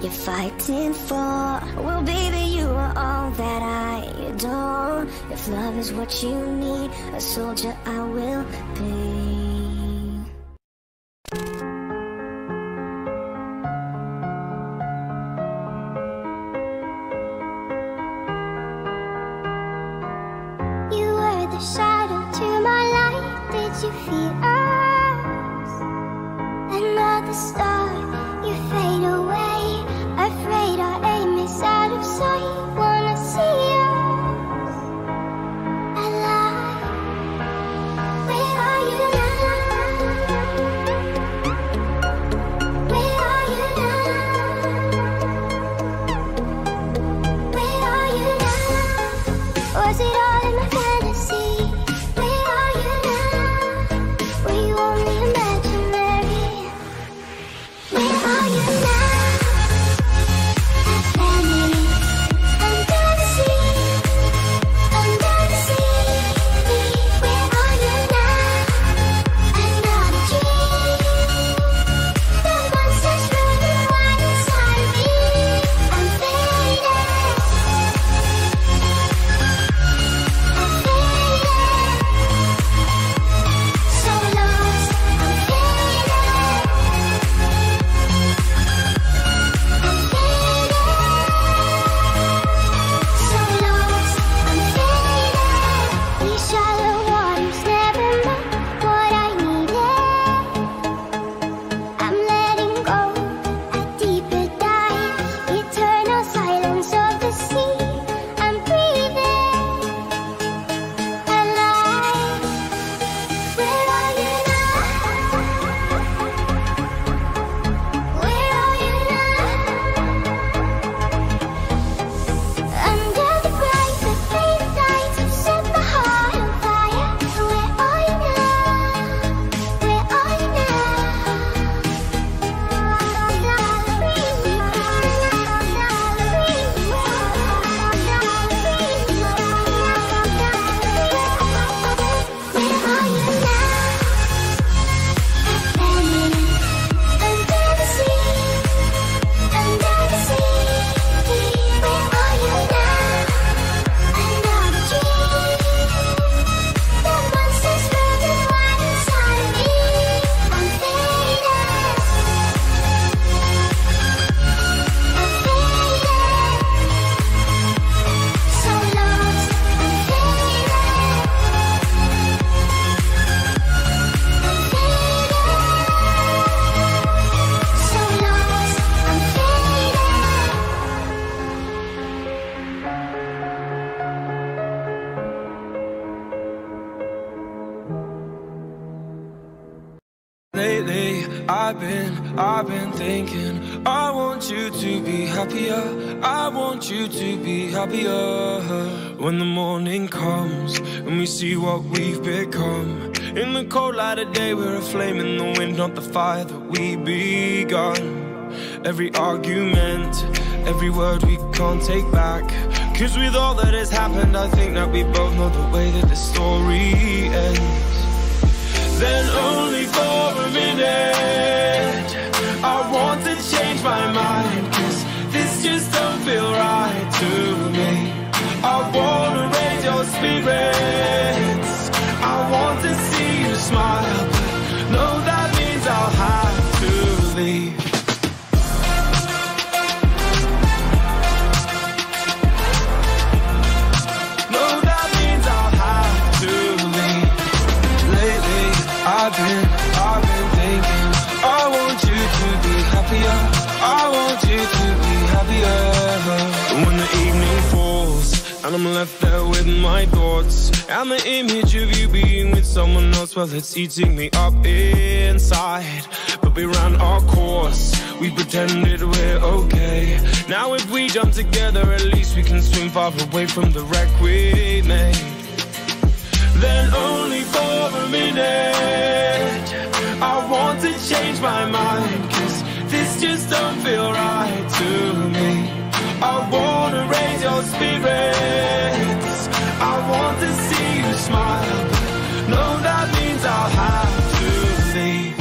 you're fighting for. Well, baby, you are all that I adore. If love is what you need, a soldier I will be. Shadow to my light, did you feel us? Another star, you fade away. Afraid our aim is out of sight. Wanna see us alive? Where are you now? Where are you now? Where are you now? Was it all in my fantasy? Lately, I've been thinking, I want you to be happier, I want you to be happier. When the morning comes, and we see what we've become, in the cold light of day we're a flame in the wind, not the fire that we begun. Every argument, every word we can't take back, 'cause with all that has happened, I think that we both know the way that the story ends. Then only for a minute I want to change my mind, 'cause this just don't feel right to me. I wanna raise your spirits, I want to see you smile, but no, that means I'll have to leave. I've been thinking, I want you to be happier, I want you to be happier. When the evening falls, and I'm left there with my thoughts, and the image of you being with someone else, well, it's eating me up inside. But we ran our course, we pretended we're okay. Now if we jump together, at least we can swim far away from the wreck we made. Then only for a minute I want to change my mind, 'cause this just don't feel right to me. I wanna raise your spirits, I want to see you smile, but no, that means I'll have to leave.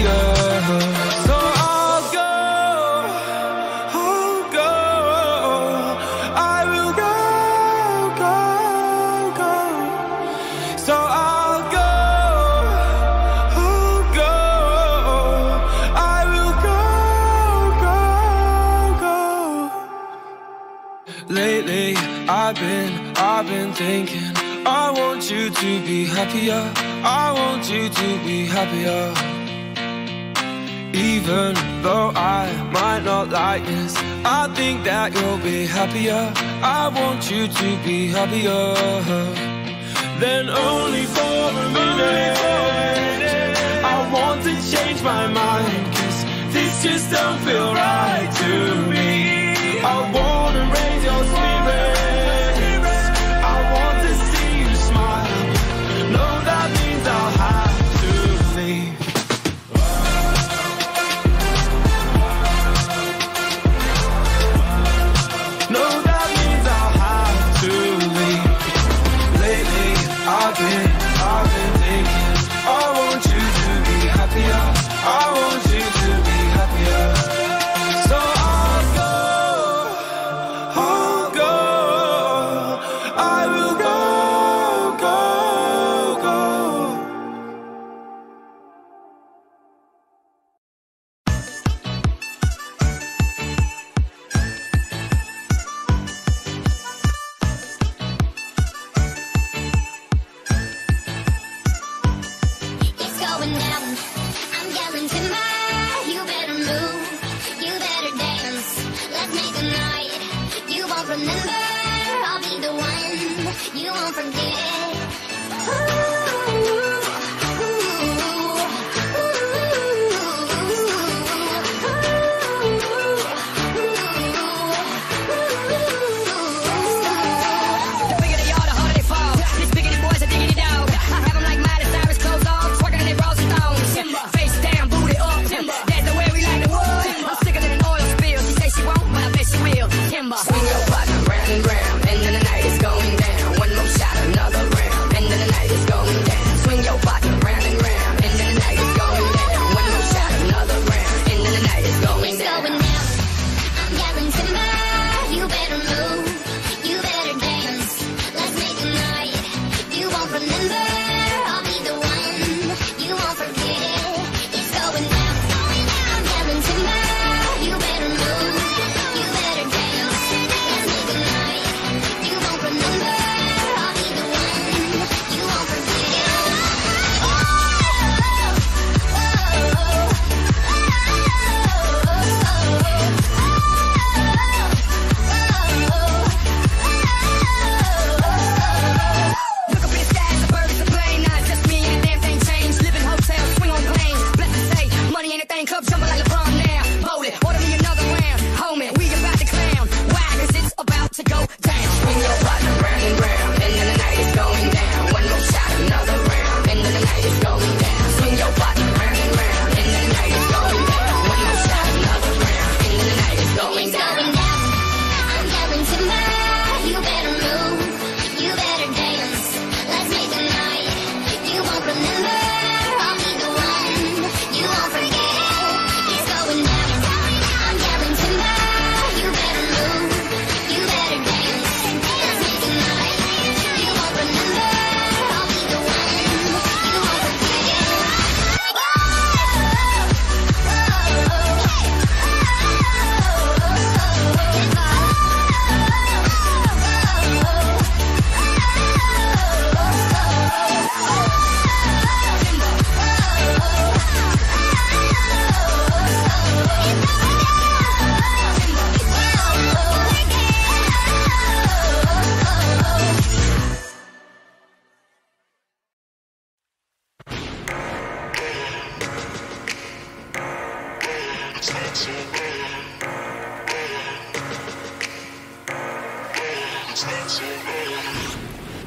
happier. Lately, I've been thinking, I want you to be happier. I want you to be happier. Even though I might not like this, I think that you'll be happier. I want you to be happier. Then only for a minute, I want to change my mind, 'cause this just don't feel right to me. I want to raise your spirits, I want to see you smile. No, that means I'll have to leave. No, that means I'll have to leave. Lately, I've been thinking, I want you to be happier. I want you to be happier.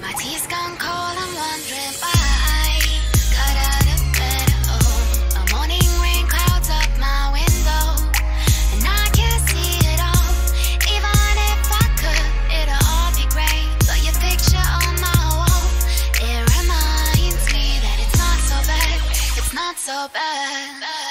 My tea's gone cold, I'm wondering why I got out of bed, oh. A morning rain clouds up my window, and I can't see it all. Even if I could, it'll all be great. But your picture on my wall, it reminds me that it's not so bad. It's not so bad.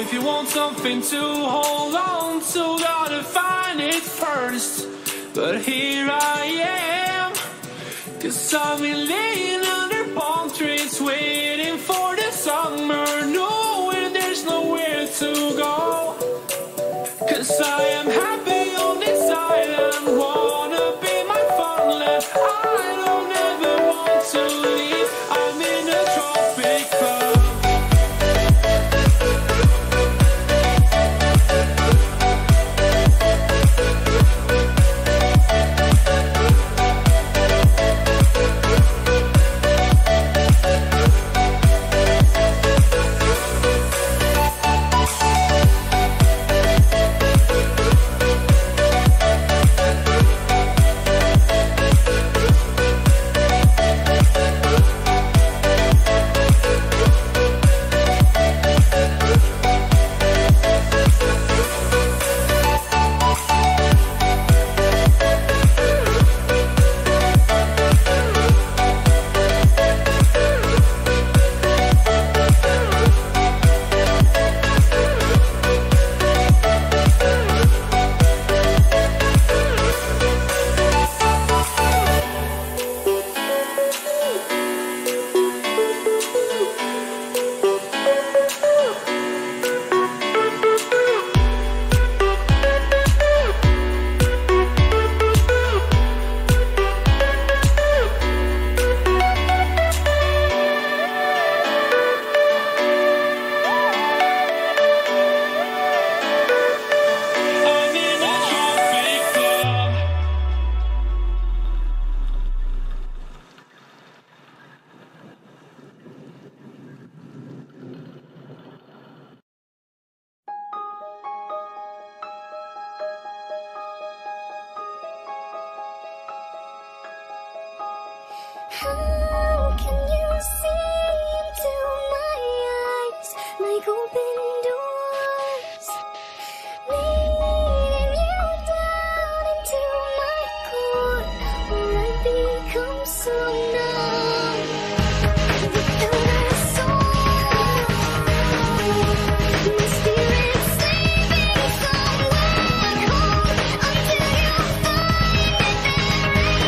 If you want something to hold on to, gotta find it first. But here I am, 'cause I've been laying under palm trees, waiting for the summer, knowing there's nowhere to go. 'Cause I am happy on this island, wanna be my farmland. I don't ever want to leave. I'm in a tropic bird. How can you see into my eyes, like open doors, leading you down into my core? Will I become so numb without my soul? My spirit's sleeping somewhere cold until you find it and bury me.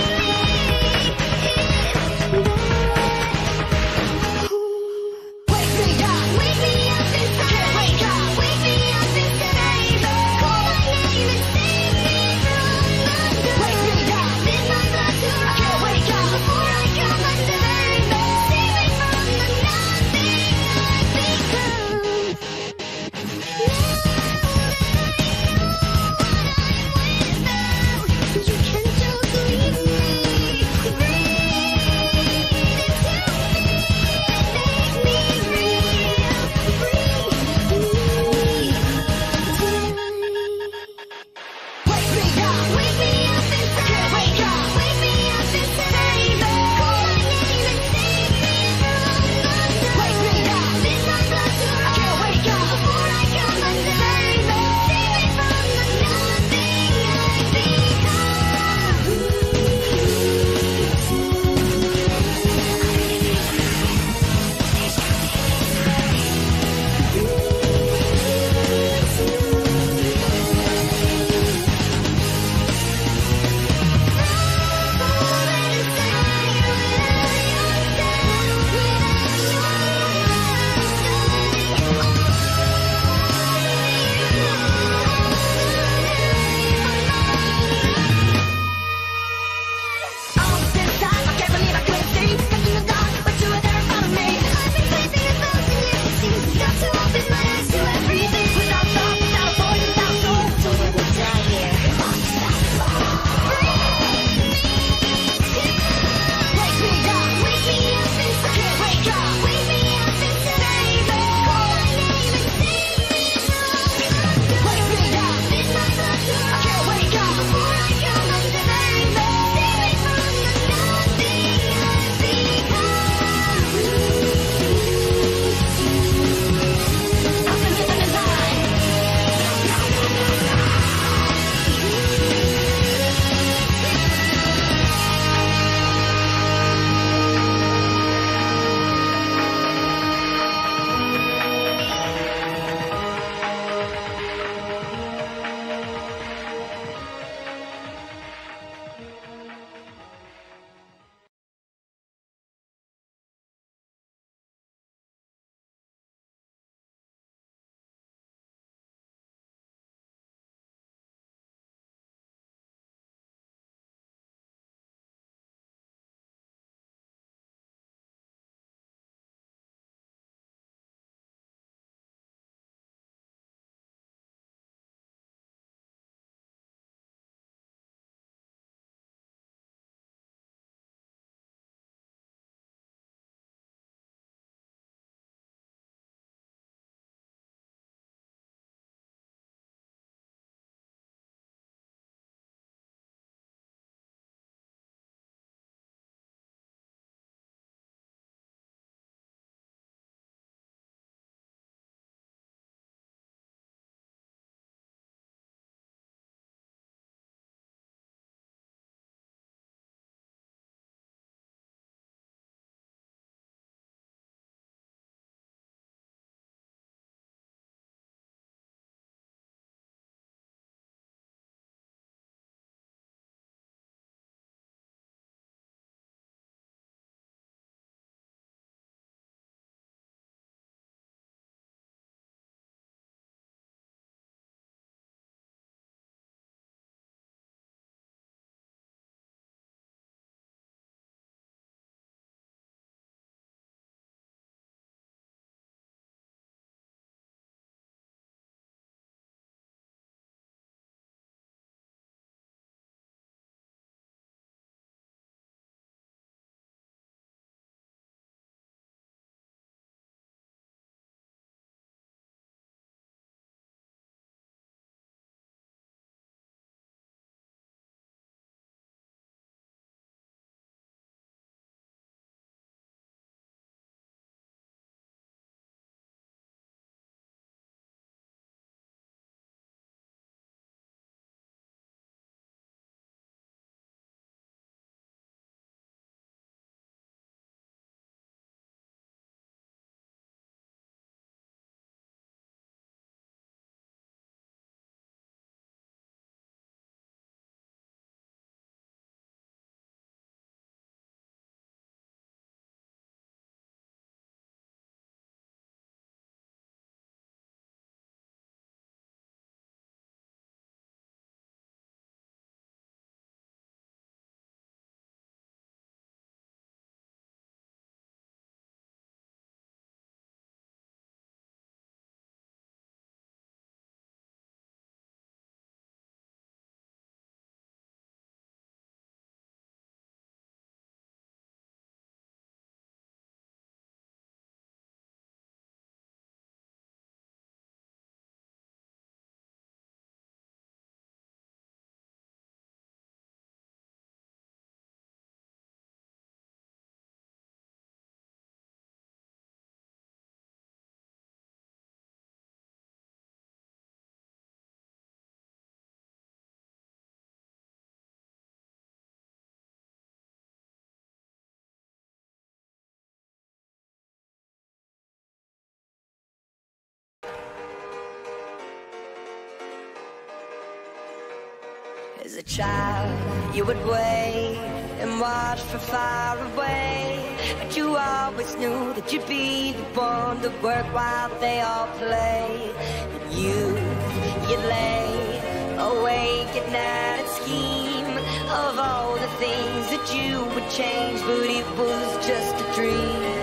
As a child, you would wait and watch from far away, but you always knew that you'd be the one to work while they all play. And you'd lay awake at night and scheme of all the things that you would change, but it was just a dream.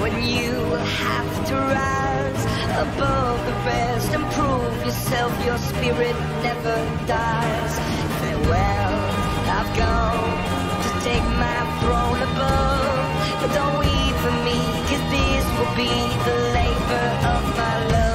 When you have to rise above the rest and prove yourself, your spirit never dies. Farewell, I've gone to take my throne above, but don't weep for me, 'cause this will be the labor of my love.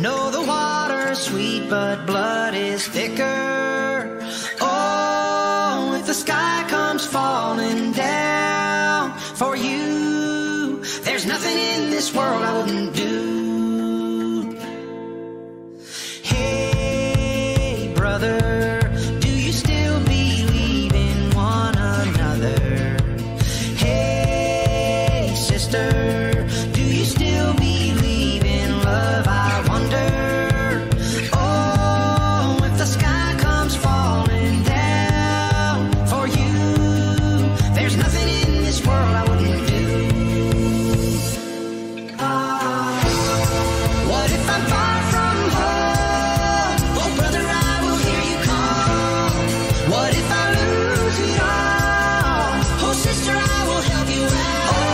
No, the water's sweet, but blood is thicker. Oh, if the sky comes falling down for you, there's nothing in this world I wouldn't do. Hey, brother, do you still believe in one another? Hey, sister, I will help you out. Oh,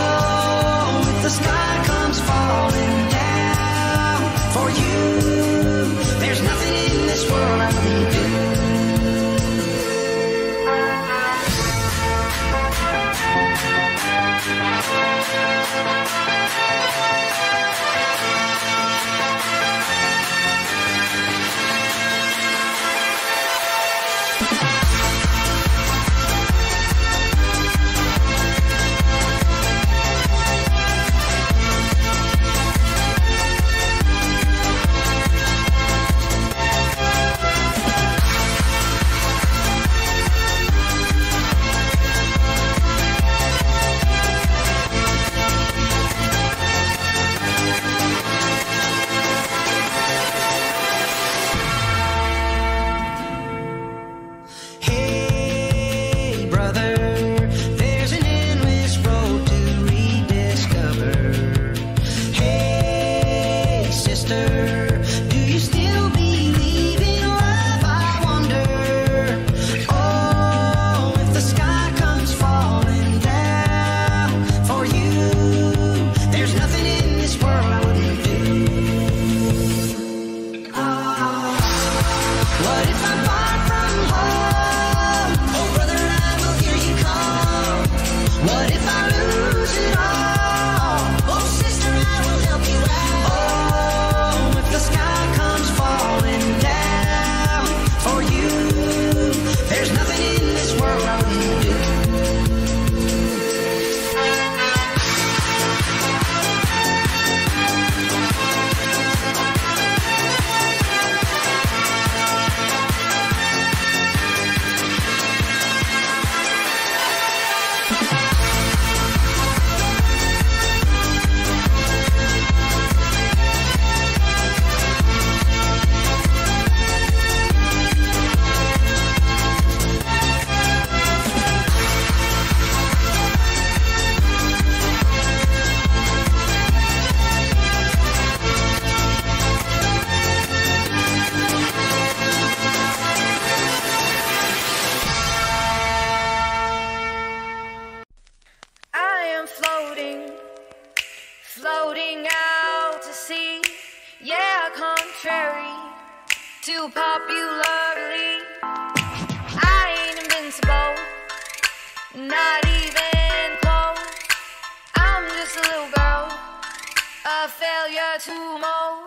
Floating out to sea, yeah, contrary to popular belief, I ain't invincible, not even close. I'm just a little girl, a failure to most.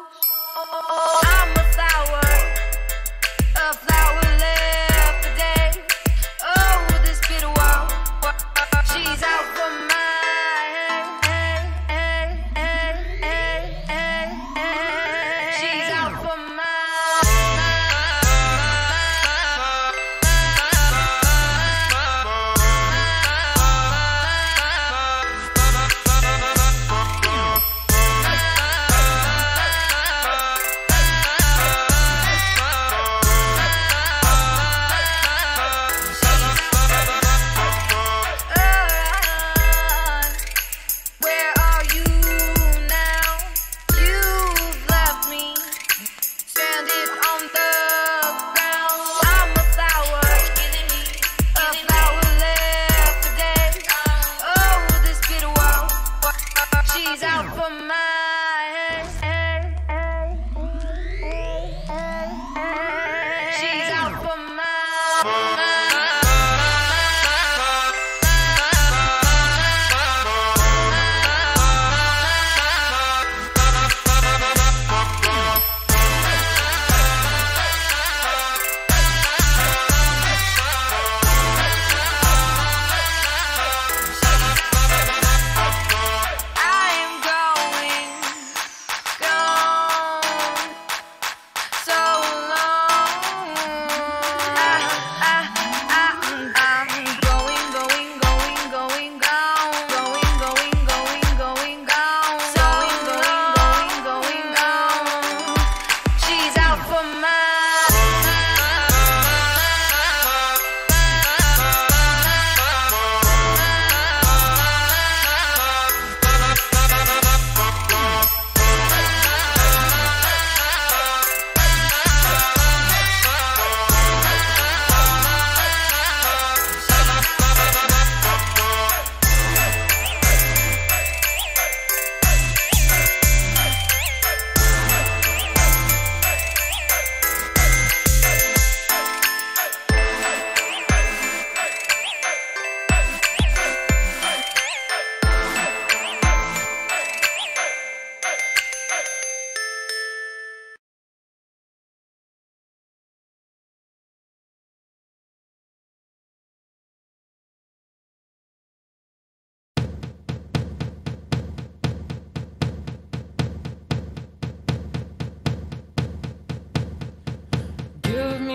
I'm a flower, a flower left for days. Oh, this bitter world, she's out for me.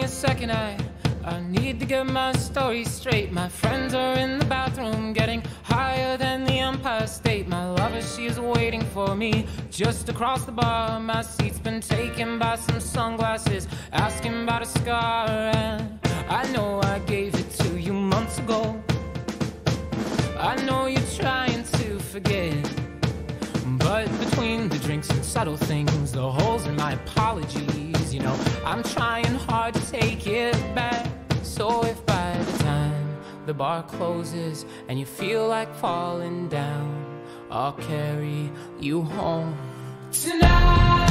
Second, I need to get my story straight. My friends are in the bathroom, getting higher than the Empire State. My lover, she is waiting for me just across the bar. My seat's been taken by some sunglasses, asking about a scar. And I know I gave it to you months ago. I know you're trying to forget, but between the drinks and subtle things, the holes in my apologies, you know, I'm trying hard to take it back. So if by the time the bar closes and you feel like falling down, I'll carry you home tonight.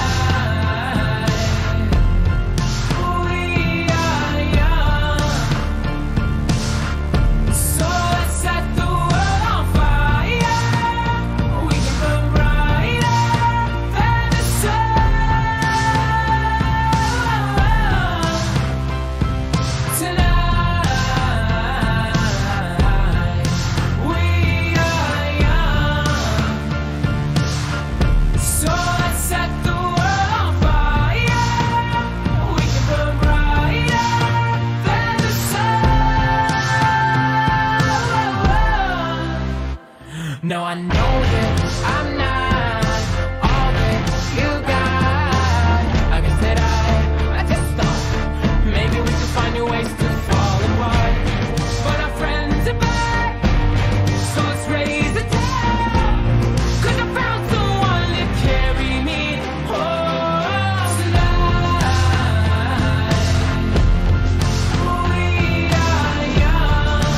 No, I know that I'm not all that you got. I guess that I just thought maybe we could find new ways to fall apart, but our friends are back, so let's raise the tide. Cause I found someone to carry me home tonight. We are young,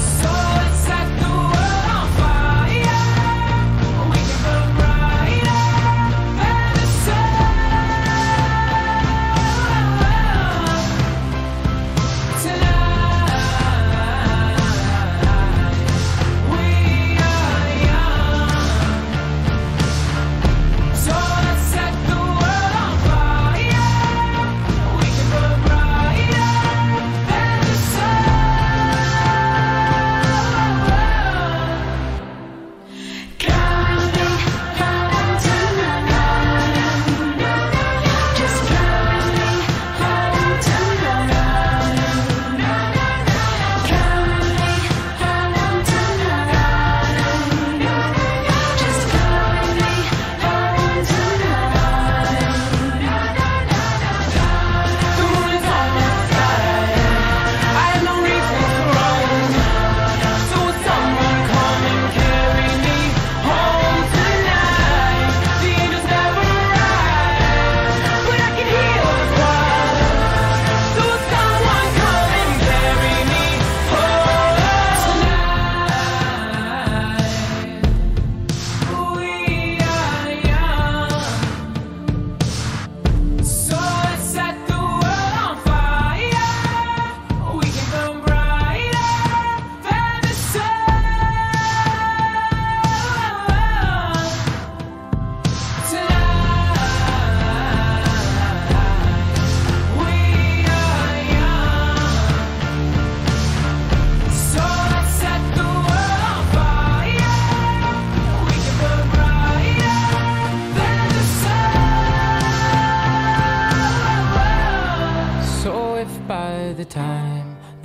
so let's set the world on fire.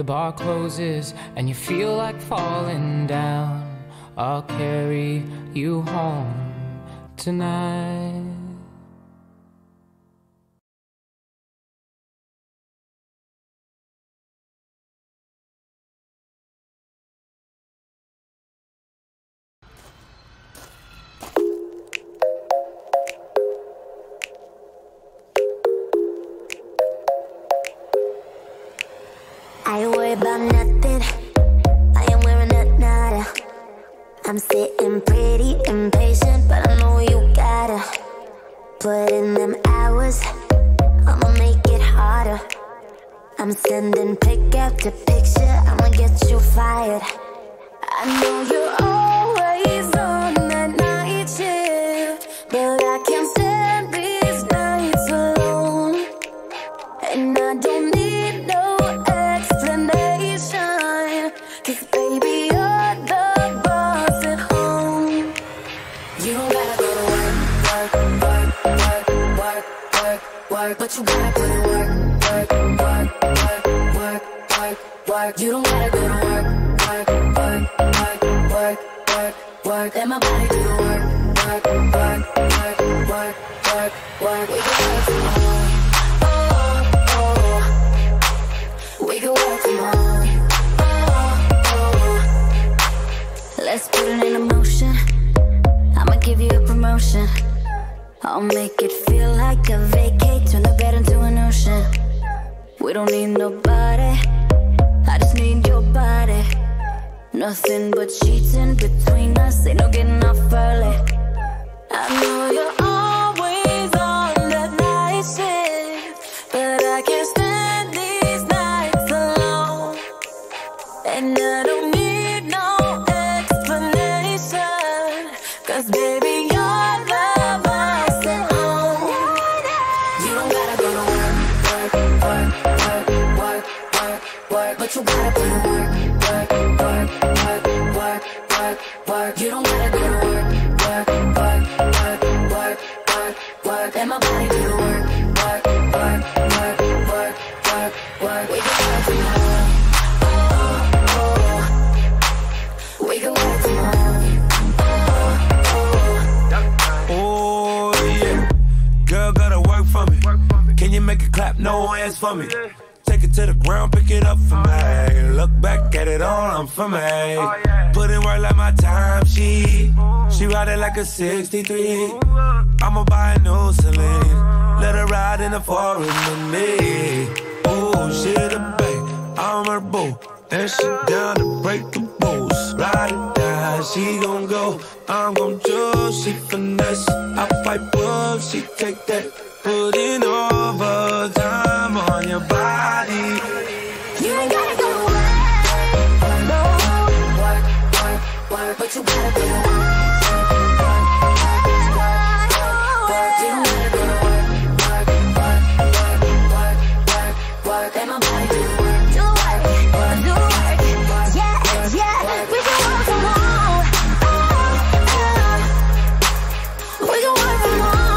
bar closes and you feel like falling down, I'll carry you home tonight. I worry about nothing, I am wearing a nada. I'm sitting pretty impatient, but I know you gotta put in them hours, I'ma make it harder. I'm sending pick after picture, I'ma get you fired. I know you're always on the night shift, but I can't stand these nights alone, and I don't need but you gotta go to work, work, work, work, work, work, work. You don't gotta go to work, work, work, work, work, work, work. Let my body do the work, work, work, work, work, work, work. We can work from home, oh, oh. We can work from home, oh, oh. Let's put it in motion. I'ma give you a promotion. I'll make it feel like a vacate, turn the bed into an ocean. We don't need nobody, I just need your body. Nothing but cheating between us, ain't no getting off early. I know you're always on that night shift, but I can't stand these nights alone, and I don't need no explanation, cause baby you're the but you gotta go to work, work, work, work, work, work, work. You don't gotta go to work, work, work, work, work, work, work. Let my body do the work, work, work, work, work, work, work. We can work from home, oh, oh. We can work from home, oh, oh. Oh yeah, girl gotta work for me. Can you make it clap, no hands for me? Take it to the ground, pick it up for me. Look back at it all, I'm for me. Put in work like my time, she ride it like a 63. I'ma buy a new Celine, let her ride in the forest with me. Oh, she the babe, I'm her boo, and she down to break the rules. Ride or die, she gon' go, I'm gon' choose. She finesse, I pipe up, she take that. Put in overtime on your body. You ain't gotta go to work, no. Work, work, work, but you gotta go to work. You don't gotta go to work, work, work, work, work, work, work. Let my body do work, do work. Yeah, yeah, we can work from home. Oh, oh. We can work from home.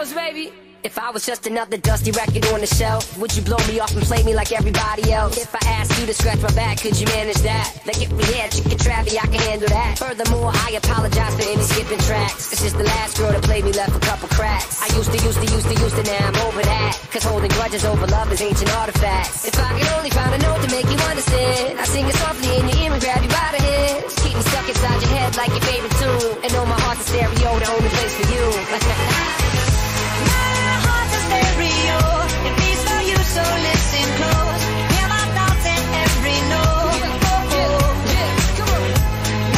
girls, baby. If I was just another dusty record on the shelf, would you blow me off and play me like everybody else? If I asked you to scratch my back, could you manage that? Like if we had chicken travi, I can handle that. Furthermore, I apologize for any skipping tracks. This is the last girl that played me, left a couple cracks. I used to, now I'm over that. Cause holding grudges over love is ancient artifacts. If I could only find a note to make you understand, I sing it softly in your ear and grab you by the hand. Keep me stuck inside your head like your favorite tune, and know my heart's a stereo, the only place for you. So listen close, hear my thoughts in every note.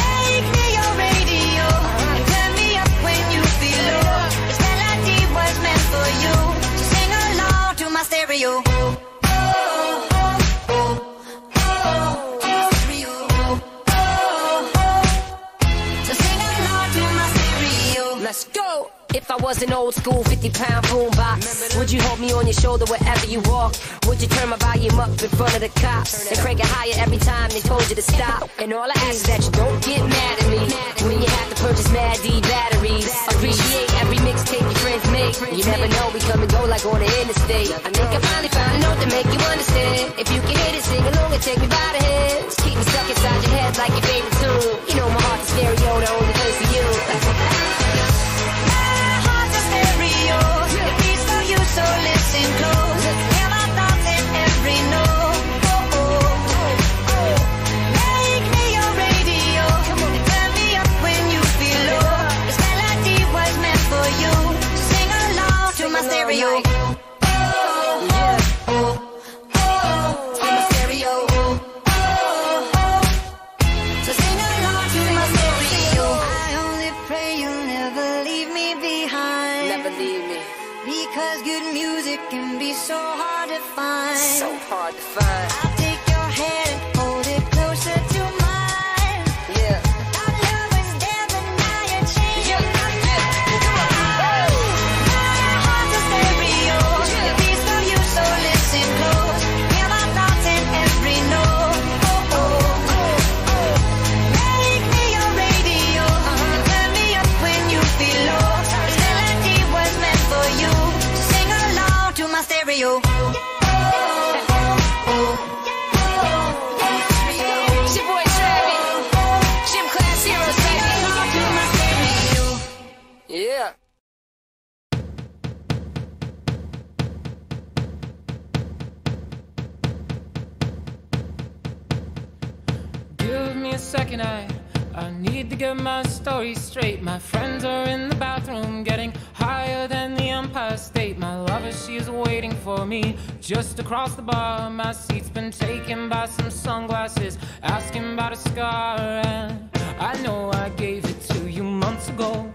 Make me your radio and turn me up when you feel low. This melody was meant for you, so sing along to my stereo. So sing along to my stereo. Let's go! If I was an old school 50-pound boombox, would you hold me on your shoulder wherever you walk? Would you turn my volume up in front of the cops and crank it higher every time they told you to stop? And all I ask is that you don't get mad at me when you have to purchase Mad D batteries. Appreciate every mixtape your friends make. You never know, we come and go like on the interstate. I think I finally found a note to make you understand. If you can hit it, sing along and take me by the hands. Keep me stuck inside your head like your favorite tune. You know my heart's a stereo, the only place for you. So listen close, hear my thoughts in every note. Make me your radio, and turn me up when you feel low. This melody was meant for you, so sing along to my stereo. To my stereo. So sing along to my stereo. I only pray you'll never leave me behind. Never leave me. Because good music can be so hard to find. So hard to find. I'll take your hand and hold it closer to mine. Yeah. Our love was there, but now you're changing. Now your heart's a stereo. It beats for you, so listen close. Hear my thoughts in every note. Make me your radio. Turn me up when you feel low. This melody was meant for you. My stereo. Give me a second, I need to get my story straight. My friends are in the bathroom getting higher than the Empire State. My lover, she's waiting for me just across the bar. My seat's been taken by some sunglasses asking about a scar, and I know I gave it to you months ago.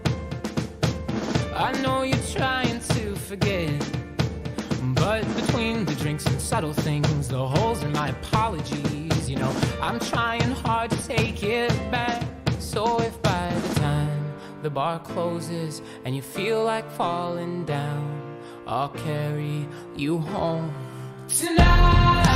I know you're trying to forget, but between the drinks and subtle things, the holes in my apologies, you know, I'm trying hard to take it back. So if by the time the bar closes and you feel like falling down, I'll carry you home tonight.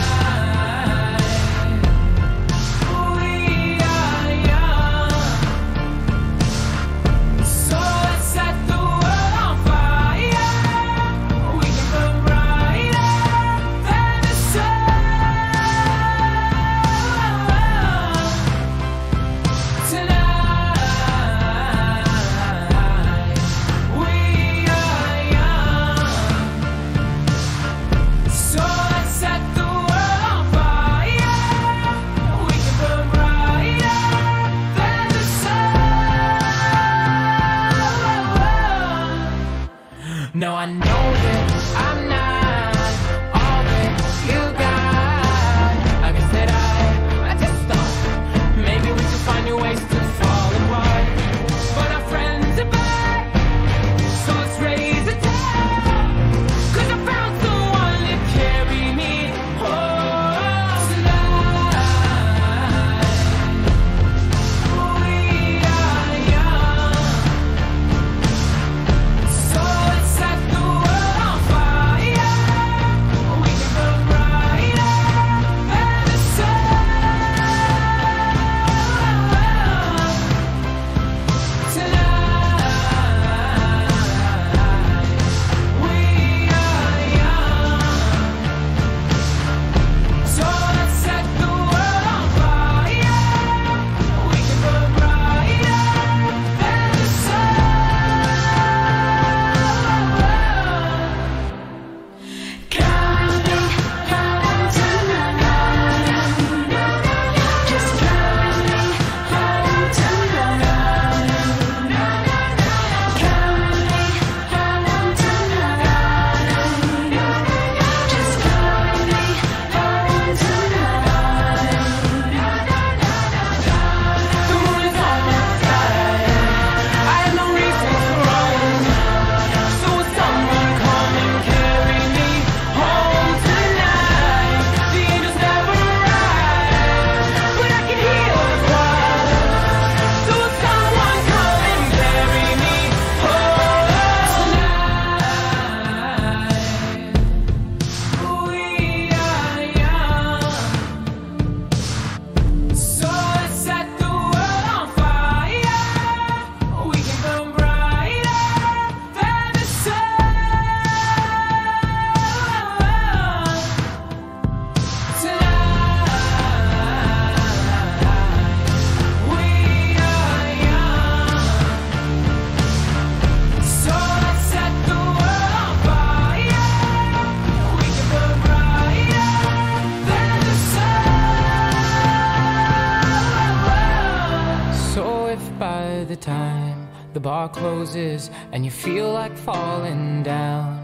The bar closes and you feel like falling down.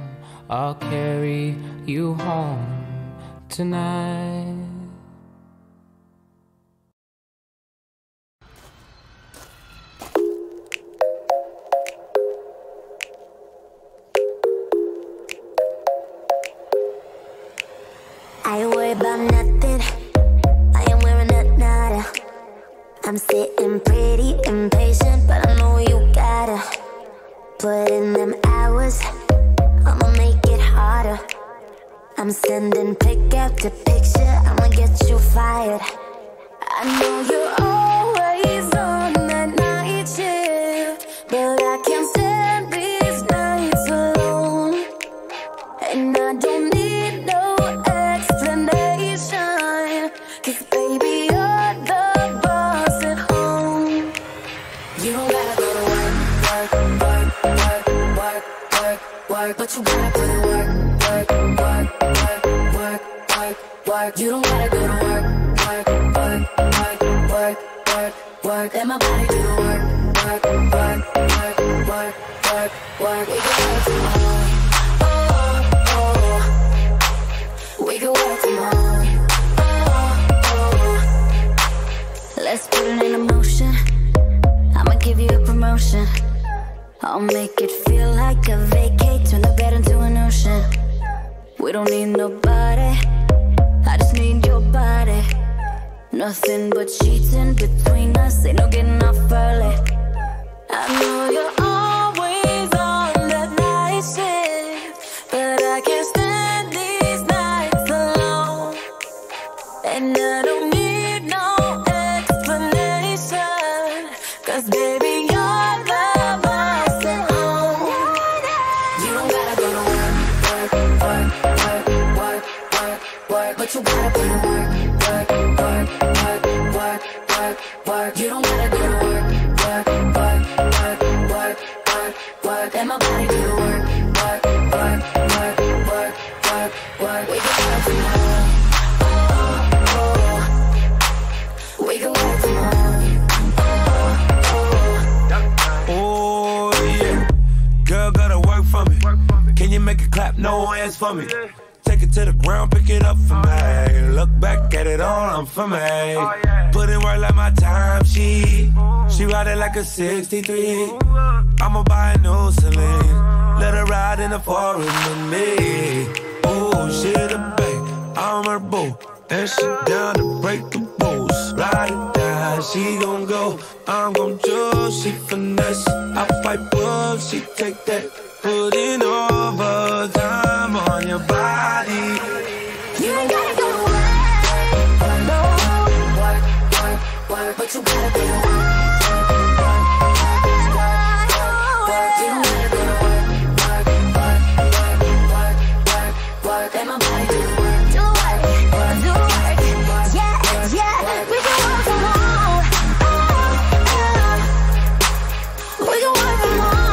I'll carry you home tonight. I don't worry about nothing, I ain't wearing a nada. I'm sitting pretty impatient, but I know you gotta put in them hours, I'ma make it harder. I'm sending pick after picture, I'ma get you fired. I know you're always on the night shift, but I can't stand these nights alone. And I don't need no explanation, 'cause baby you're the boss at home. You don't gotta go to work, work, work, work, work, work, but you gotta put in work, work, work, work, work, work, work. You don't gotta go to work, work, work, work, work, work, work. Let my body do the work, work, work, work, work, work, work. We can work from home, oh, oh. We can work from home, oh, oh. Let's put it in motion. I'ma give you a promotion. I'll make it feel like a vacate, turn the bed into an ocean. We don't need nobody, I just need your body. Nothing but cheating between us, ain't no getting off early. I know you're always on that night shift, but I can't stand these nights alone. And I don't need no explanation, 'cause baby you're the boss at home. You don't gotta go to work, work, work, work, work, work, but you gotta put in work, work, work, work, work, work, work. You don't gotta go to work, work, work, work, work, work, work. Let my body do the work, work, work, work, work, work, work. We can work from home, oh, oh. We can work from home, oh, oh. Oh yeah, girl gotta work for me. Can you make it clap, no hands for me? Take it to the ground, pick it up for me. Look back at it all, I'm for me. Put in work like my time, she ride it like a 63. I'ma buy a new Celine, let her ride in the forest with me. Oh, she the babe, I'm her boo, and she down to break the rules. Ride or die, she gon' go, I'm gon' choose. She finesse, I fight bull, she take that. Put in overtime on your body. You ain't gotta go to work, no. Work, work, work, but you gotta go to work. You don't gotta go to work, work, work, work, work, work, work. Let my body do the work. Do work, do work. Yeah, yeah, we can work from home. Oh, oh. We can work from home.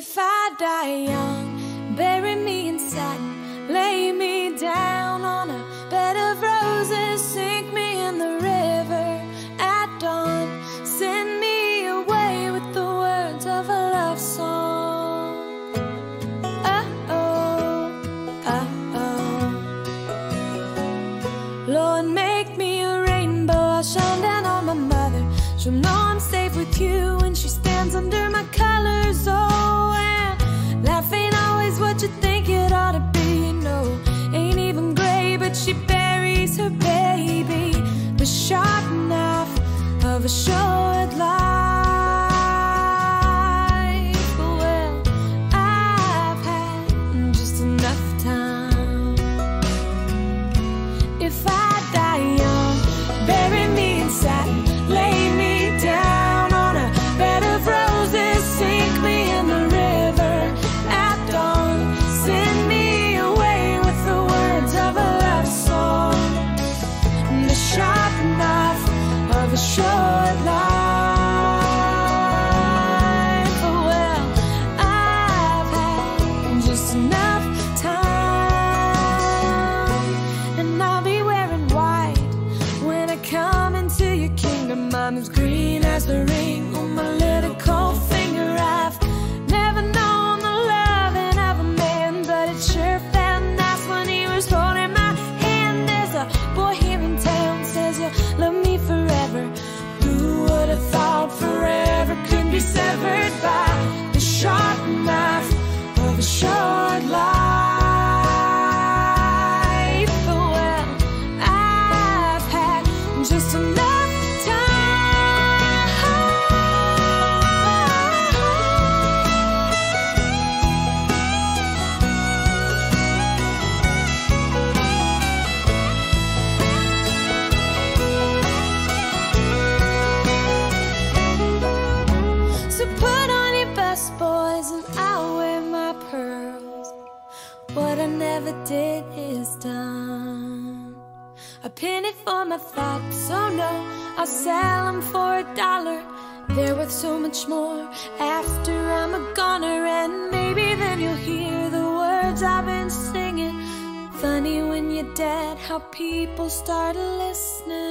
If I die young, bury me in satin, lay me down on a bed of roses, sink me in the river at dawn, send me away with the words of a love song. Oh, oh, oh. Lord, make me a rainbow, I'll shine down on my mother. She'll know I'm safe with you when she stands under my colors. Oh, life ain't always what you think it ought to be. No, ain't even gray, but she buries her baby. The sharp knife of a short life. Well, I've had just enough time. If I die young, bury me in satin, lay me down on a bed of roses, sink me in the river. Short life, well, I've had just enough time, and I'll be wearing white when I come into your kingdom. I'm as green as the ring on my little cold finger. I've never known the loving of a man, but it sure felt nice when he was holding my hand. There's a boy here in town says you love me forever. Who would have thought forever could be severed by the sharp knife of a short life? Well, I've had just enough did is done. A penny for my thoughts, oh no, I'll sell them for $1. They're worth so much more after I'm a goner. And maybe then you'll hear the words I've been singing. Funny when you're dead how people start listening.